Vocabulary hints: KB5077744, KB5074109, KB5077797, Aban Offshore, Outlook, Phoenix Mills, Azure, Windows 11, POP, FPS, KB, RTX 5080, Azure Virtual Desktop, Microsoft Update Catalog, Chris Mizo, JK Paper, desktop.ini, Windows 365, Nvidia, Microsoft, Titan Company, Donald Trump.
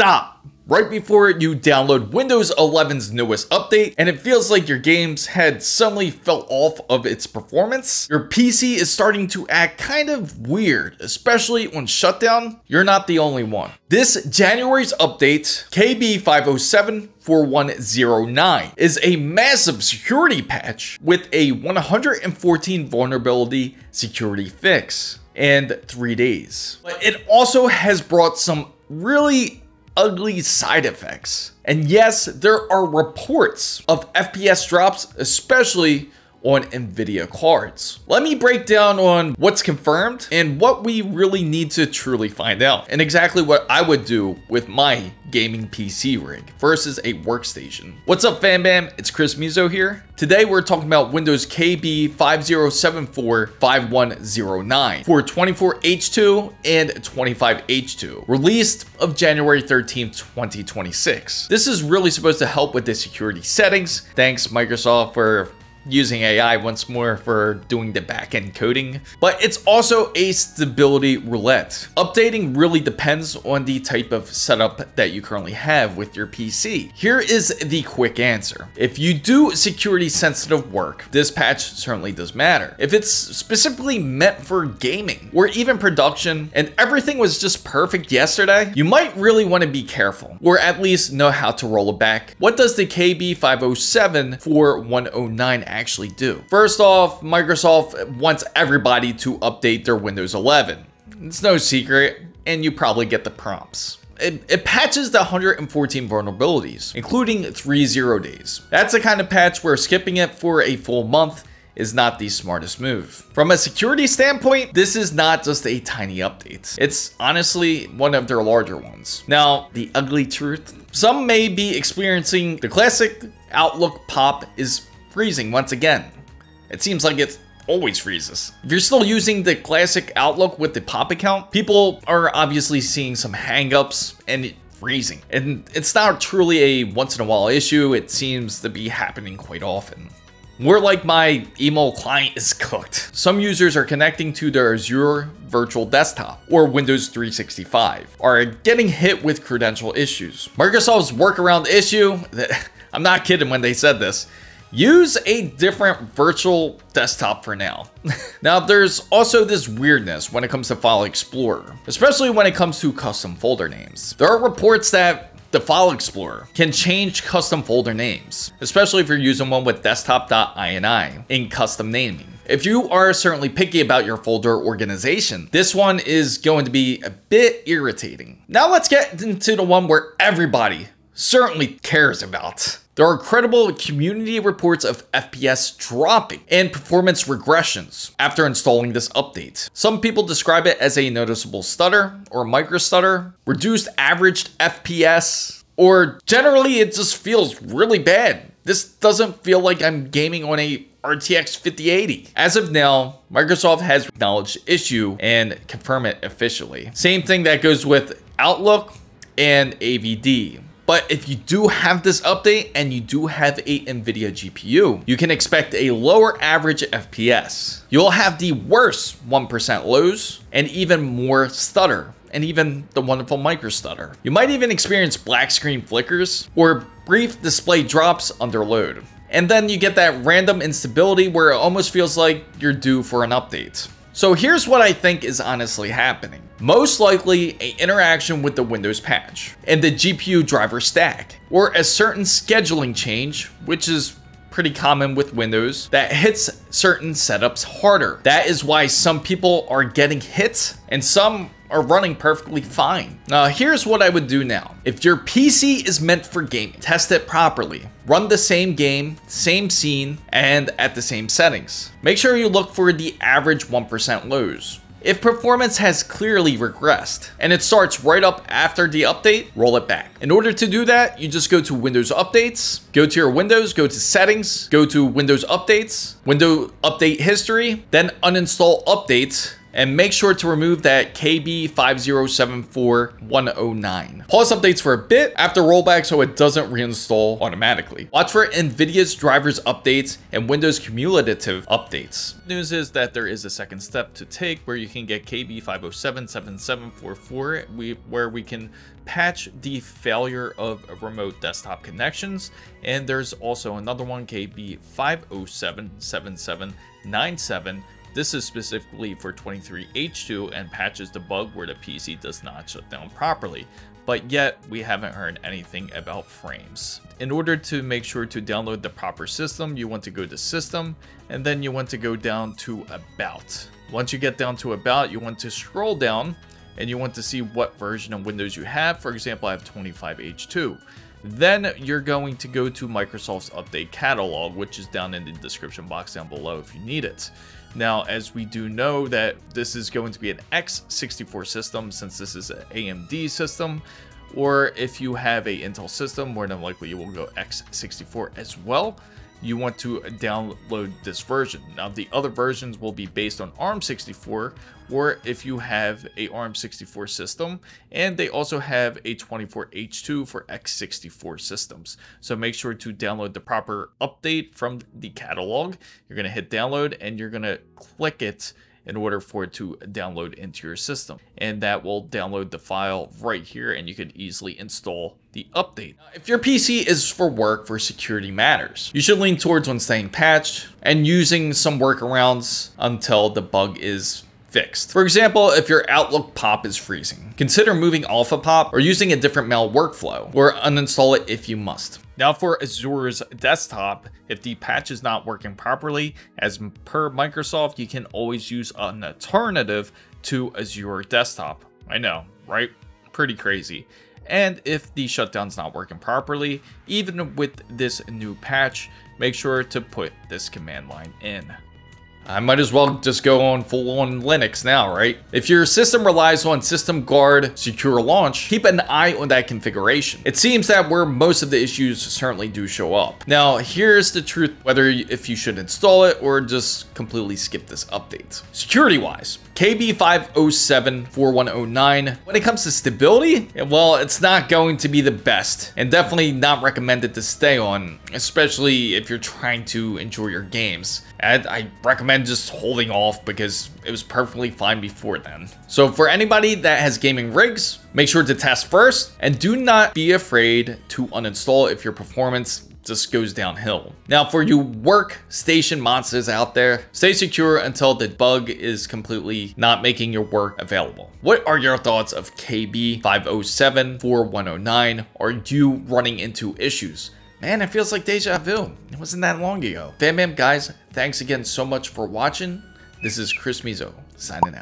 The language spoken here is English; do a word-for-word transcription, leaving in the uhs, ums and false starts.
stop right before you download Windows eleven's newest update, and it feels like your games had suddenly fell off of its performance. Your P C is starting to act kind of weird, especially on shutdown. You're not the only one. This January's update, K B five oh seven four one oh nine, is a massive security patch with a one hundred fourteen vulnerability security fix in three days. But it also has brought some really ugly side effects. And yes, there are reports of F P S drops, especially on Nvidia cards. Let me break down on what's confirmed and what we really need to truly find out, and exactly what I would do with my gaming P C rig versus a workstation. What's up, fam bam? It's Chris Mizo here. Today we're talking about Windows K B five oh seven four five one oh nine for twenty-four H two and twenty-five H two, released of January thirteenth twenty twenty-six. This is really supposed to help with the security settings. Thanks, Microsoft, for using A I once more for doing the back-end coding. But it's also a stability roulette. Updating really depends on the type of setup that you currently have with your P C. Here is the quick answer. If you do security-sensitive work, this patch certainly does matter. If it's specifically meant for gaming or even production and everything was just perfect yesterday, you might really want to be careful, or at least know how to roll it back. What does the K B five oh seven four one oh nine actually do? First off, Microsoft wants everybody to update their Windows eleven. It's no secret, and you probably get the prompts. It, it patches the one hundred fourteen vulnerabilities, including three zero days. That's the kind of patch where skipping it for a full month is not the smartest move. From a security standpoint, this is not just a tiny update. It's honestly one of their larger ones. Now, the ugly truth, some may be experiencing the classic Outlook pop is freezing once again. It seems like it always freezes. If you're still using the classic Outlook with the pop account, people are obviously seeing some hangups and it freezing. And it's not truly a once in a while issue. It seems to be happening quite often. More like my email client is cooked. Some users are connecting to their Azure Virtual Desktop or Windows three sixty-five are getting hit with credential issues. Microsoft's workaround issue, I'm not kidding when they said this, use a different virtual desktop for now. Now, there's also this weirdness when it comes to File Explorer, especially when it comes to custom folder names. There are reports that the File Explorer can change custom folder names, especially if you're using one with desktop dot I N I in custom naming. If you are certainly picky about your folder organization, this one is going to be a bit irritating. Now let's get into the one where everybody certainly cares about. There are credible community reports of F P S dropping and performance regressions after installing this update. Some people describe it as a noticeable stutter or micro stutter, reduced averaged F P S, or generally it just feels really bad. This doesn't feel like I'm gaming on a R T X fifty eighty. As of now, Microsoft has acknowledged the issue and confirmed it officially. Same thing that goes with Outlook and A V D. But if you do have this update and you do have a Nvidia G P U, you can expect a lower average F P S. You'll have the worst one percent lows and even more stutter, and even the wonderful micro stutter. You might even experience black screen flickers or brief display drops under load. And then you get that random instability where it almost feels like you're due for an update. So here's what I think is honestly happening. Most likely an interaction with the Windows patch and the G P U driver stack, or a certain scheduling change, which is pretty common with Windows, that hits certain setups harder. That is why some people are getting hit and some are running perfectly fine. Now, here's what I would do now. If your P C is meant for gaming, test it properly. Run the same game, same scene, and at the same settings. Make sure you look for the average one percent lows. If performance has clearly regressed and it starts right up after the update, roll it back. In order to do that, you just go to Windows Updates, go to your Windows, go to Settings, go to Windows Updates, Windows Update History, then uninstall updates, and make sure to remove that K B five zero seven four one zero nine. Pause updates for a bit after rollback so it doesn't reinstall automatically. Watch for Nvidia's drivers updates and Windows cumulative updates. The news is that there is a second step to take where you can get K B five zero seven seven seven four four, we, where we can patch the failure of remote desktop connections. And there's also another one, K B five zero seven seven seven nine seven. This is specifically for twenty-three H two and patches the bug where the P C does not shut down properly. But yet, we haven't heard anything about frames. In order to make sure to download the proper system, you want to go to System, and then you want to go down to About. Once you get down to About, you want to scroll down, and you want to see what version of Windows you have. For example, I have twenty-five H two. Then you're going to go to Microsoft's Update Catalog, which is down in the description box down below if you need it. Now, as we do know that this is going to be an x sixty-four system since this is an A M D system, or if you have a Intel system, more than likely you will go x sixty-four as well. You want to download this version. Now, the other versions will be based on ARM sixty-four, or if you have a ARM sixty-four system, and they also have a twenty-four H two for x sixty-four systems. So make sure to download the proper update from the catalog. You're gonna hit download and you're gonna click it in order for it to download into your system. And that will download the file right here and you can easily install the update. Now, if your P C is for work for security matters, you should lean towards when staying patched and using some workarounds until the bug is fixed. For example, if your Outlook pop is freezing, consider moving off of pop or using a different mail workflow, or uninstall it if you must. Now for Azure's desktop, if the patch is not working properly, as per Microsoft, you can always use an alternative to Azure Desktop. I know, right? Pretty crazy. And if the shutdown's not working properly, even with this new patch, make sure to put this command line in. I might as well just go on full on Linux now, right? If your system relies on System Guard Secure Launch, keep an eye on that configuration. It seems that where most of the issues certainly do show up. Now, here's the truth, whether if you should install it or just completely skip this update. Security wise, K B five zero seven four one zero nine, when it comes to stability, well, it's not going to be the best and definitely not recommended to stay on, especially if you're trying to enjoy your games. And I recommend and just holding off because it was perfectly fine before then. So for anybody that has gaming rigs, make sure to test first and do not be afraid to uninstall if your performance just goes downhill. Now for you workstation monsters out there, stay secure until the bug is completely not making your work available. What are your thoughts of K B five zero seven four one zero nine? Are you running into issues? Man, it feels like deja vu. It wasn't that long ago. Bam bam, guys. Thanks again so much for watching. This is Chris Mizo, signing out.